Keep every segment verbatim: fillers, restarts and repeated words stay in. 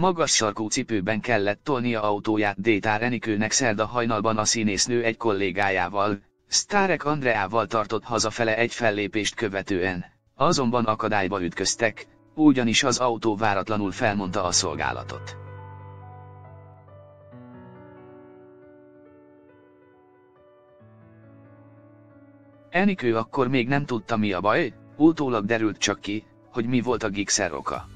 Magas sarkú cipőben kellett tolnia autóját Détár Enikőnek szerda hajnalban. A színésznő egy kollégájával, Sztárek Andreával tartott hazafele egy fellépést követően, azonban akadályba ütköztek, ugyanis az autó váratlanul felmondta a szolgálatot. Enikő akkor még nem tudta, mi a baj, utólag derült csak ki, hogy mi volt a gigszer oka.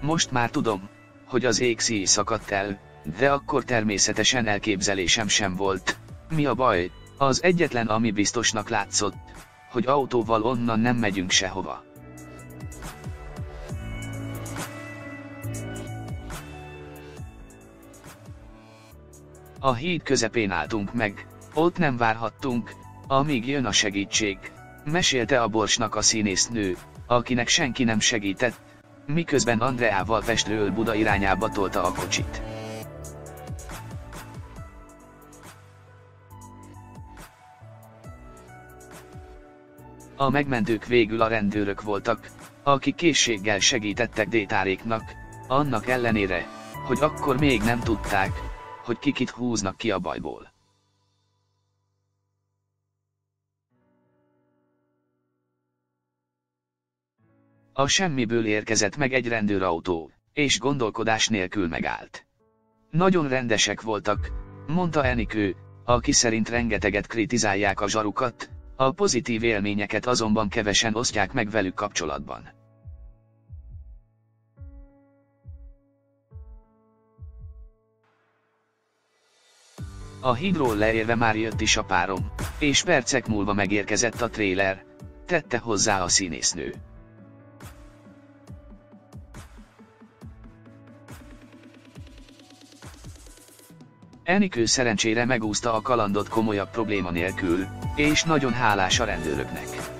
Most már tudom, hogy az ékszíj szakadt el, de akkor természetesen elképzelésem sem volt, mi a baj. Az egyetlen, ami biztosnak látszott, hogy autóval onnan nem megyünk sehova. A híd közepén álltunk meg, ott nem várhattunk, amíg jön a segítség, mesélte a Borsnak a színésznő, akinek senki nem segített, miközben Andreával Pestről Buda irányába tolta a kocsit. A megmentők végül a rendőrök voltak, akik készséggel segítettek Détáréknak, annak ellenére, hogy akkor még nem tudták, hogy kikit húznak ki a bajból. A semmiből érkezett meg egy rendőrautó, és gondolkodás nélkül megállt. Nagyon rendesek voltak, mondta Enikő, aki szerint rengeteget kritizálják a zsarukat, a pozitív élményeket azonban kevesen osztják meg velük kapcsolatban. A hídról leérve már jött is a párom, és percek múlva megérkezett a tréler, tette hozzá a színésznő. Enikő szerencsére megúszta a kalandot komolyabb probléma nélkül, és nagyon hálás a rendőröknek.